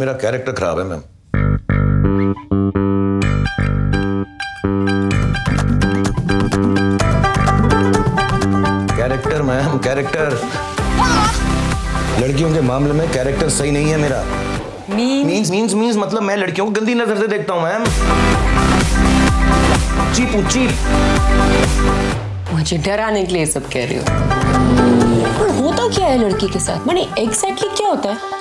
मेरा कैरेक्टर खराब है मैम। Character ma'am, character. लड़कियों के मामले में कैरेक्टर सही नहीं है मेरा। मींस मतलब मैं लड़कियों को गंदी नजर से देखता हूँ मैम। चीप। मुझे डराने के लिए सब कह रहे हो। पर होता क्या है लड़की के साथ? माने एग्जैक्टली क्या होता है?